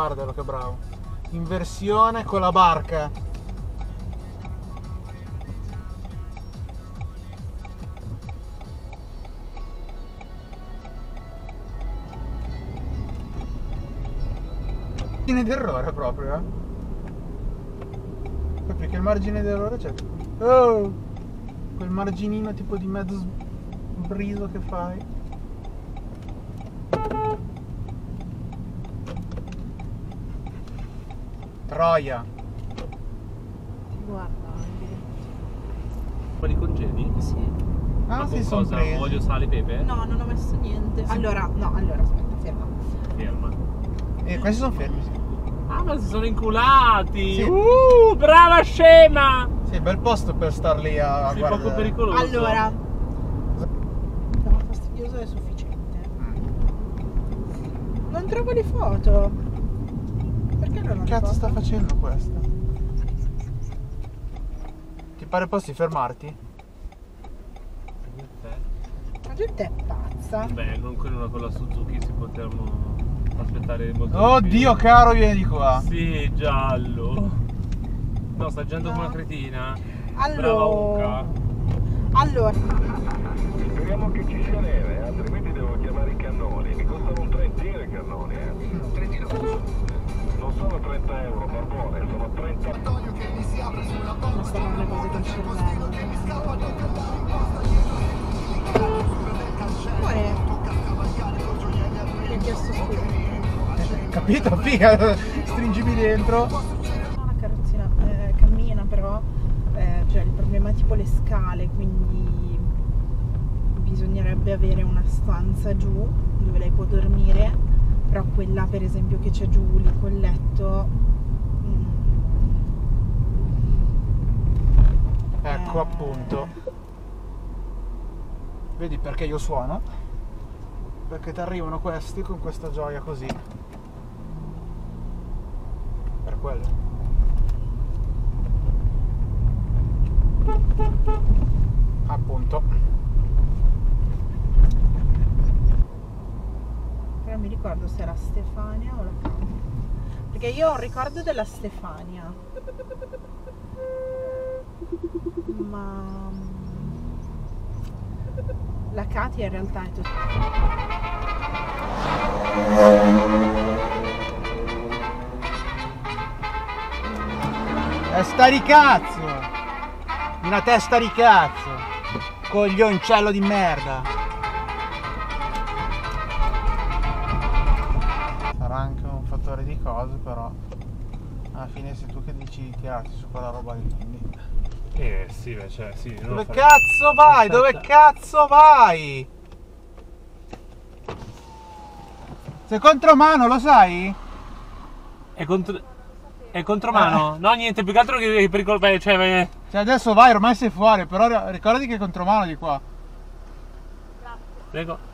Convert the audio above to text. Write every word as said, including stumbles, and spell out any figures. guardalo che bravo, inversione con la barca. Margine d'errore proprio, eh? Perché il margine d'errore c'è, oh, quel marginino tipo di mezzo briso che fai. Troia! Guarda, quali congedi? Sì. Ah, ma si sono presi. Olio, sale, pepe? No, non ho messo niente. Allora, no, allora aspetta, ferma. Ferma. E eh, questi sono fermi, sì. Ah, ma si sono inculati! Sì. Uh, brava scema! Sì, bel posto per star lì a, a sì, guardare. È poco pericoloso. Allora. No, fastidioso è sufficiente. Non trovo le foto. Perché non che cazzo sta facendo questa? Ti pare posti fermarti? Ma tu te è pazza? Beh, non con una con la Suzuki si potevano aspettare molto. Oddio caro, vieni di qua! Sì, giallo! No, sta girando come una cretina! Allora! Allora! Speriamo che ci sia neve, altrimenti devo chiamare i cannoni, mi costano un trentino i cannoni, eh! trentino? Non sono trenta euro, barbone, sono trenta. Antonio che mi si apre sulla bomba, sono le cose che c'è costino che mi scappa dentro l'imposta, dietro le cose sopra del cancello, tocca scavalcare con gioielli al mio. Mi ha chiesto scusa. Capito, figa, stringimi dentro. La carrozzina eh, cammina però, eh, cioè il problema è tipo le scale, quindi bisognerebbe avere una stanza giù dove lei può dormire. Però quella per esempio che c'è giù lì col letto mm. ecco eh... appunto, vedi perché io suono, perché ti arrivano questi con questa gioia così, per quello. Appunto. Non mi ricordo se era Stefania o la Cami, perché io ho un ricordo della Stefania, ma la Katia in realtà è tutta testa di cazzo, una testa di cazzo, coglioncello di merda. Anche un fattore di cose, però alla fine sei tu che dici tirarti su quella roba lì, quindi eh sì, beh, cioè sì, non dove cazzo vai? Aspetta. Dove cazzo vai? Sei contromano, lo sai? È contro... è contromano? Eh. No, niente, più che altro che pericolo, beh, cioè, beh... cioè adesso vai, ormai sei fuori, però ricordati che è contromano di qua. Prego.